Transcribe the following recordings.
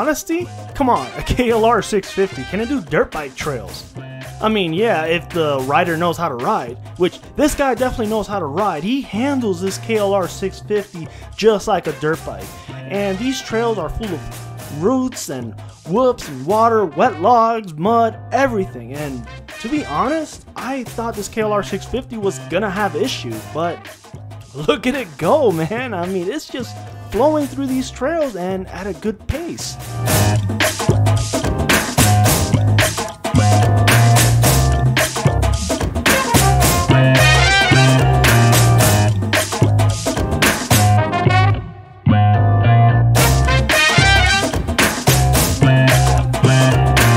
honesty, come on, a KLR 650, can it do dirt bike trails? I mean, yeah, if the rider knows how to ride, which this guy definitely knows how to ride. He handles this KLR 650 just like a dirt bike. And these trails are full of roots and whoops and water, wet logs, mud, everything. And to be honest, I thought this KLR 650 was gonna have issues, but look at it go, man. I mean, it's just flowing through these trails and at a good pace.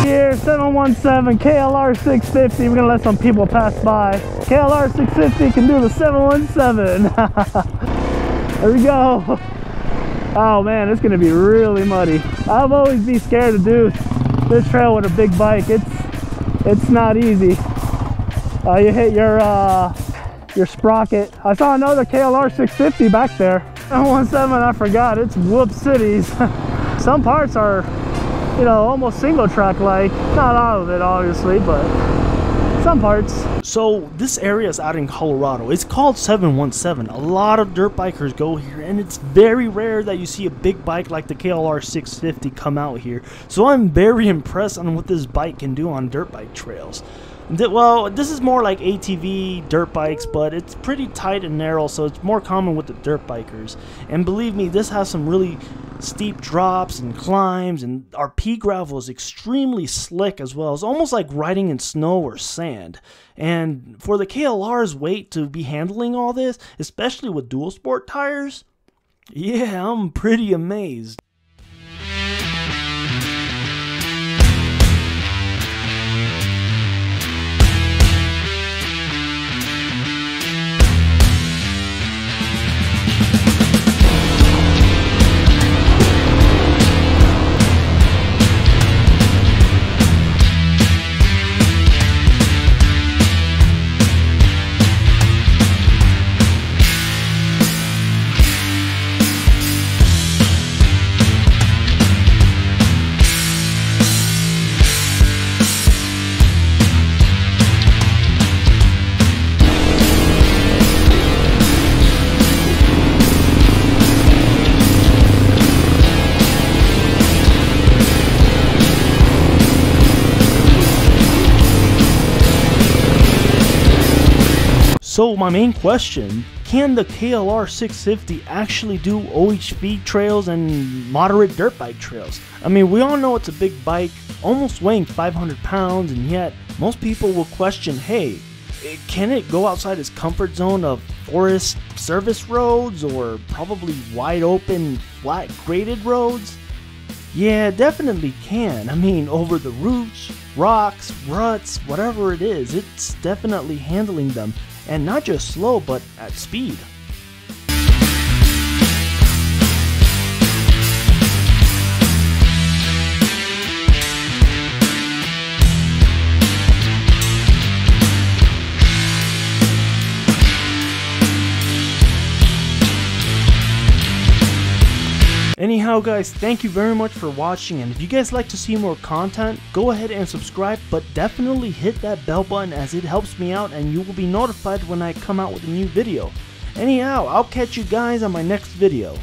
Here, 717 KLR 650. We're gonna let some people pass by. KLR 650 can do the 717. There we go. Oh man, it's gonna be really muddy. I've always been scared to do this trail with a big bike. It's not easy. You hit your sprocket. I saw another KLR 650 back there. 717, I forgot. It's whoop cities. Some parts are, you know, almost single track like. Not all of it, obviously, but some parts. So this area is out in Colorado. It's called 717. A lot of dirt bikers go here, and it's very rare that you see a big bike like the KLR 650 come out here. So I'm very impressed on what this bike can do on dirt bike trails. Well, this is more like ATV dirt bikes, but it's pretty tight and narrow, so it's more common with the dirt bikers. And believe me, this has some really steep drops and climbs, and our pea gravel is extremely slick as well. It's almost like riding in snow or sand. And for the KLR's weight to be handling all this, especially with dual sport tires, yeah, I'm pretty amazed. So my main question, can the KLR 650 actually do OHV trails and moderate dirt bike trails? I mean, we all know it's a big bike, almost weighing 500 pounds, and yet most people will question, hey, can it go outside its comfort zone of forest service roads or probably wide open, flat graded roads? Yeah, definitely can. I mean, over the roots, rocks, ruts, whatever it is, it's definitely handling them. And not just slow, but at speed. Anyhow guys, thank you very much for watching, and if you guys like to see more content, go ahead and subscribe, but definitely hit that bell button as it helps me out and you will be notified when I come out with a new video. Anyhow, I'll catch you guys on my next video.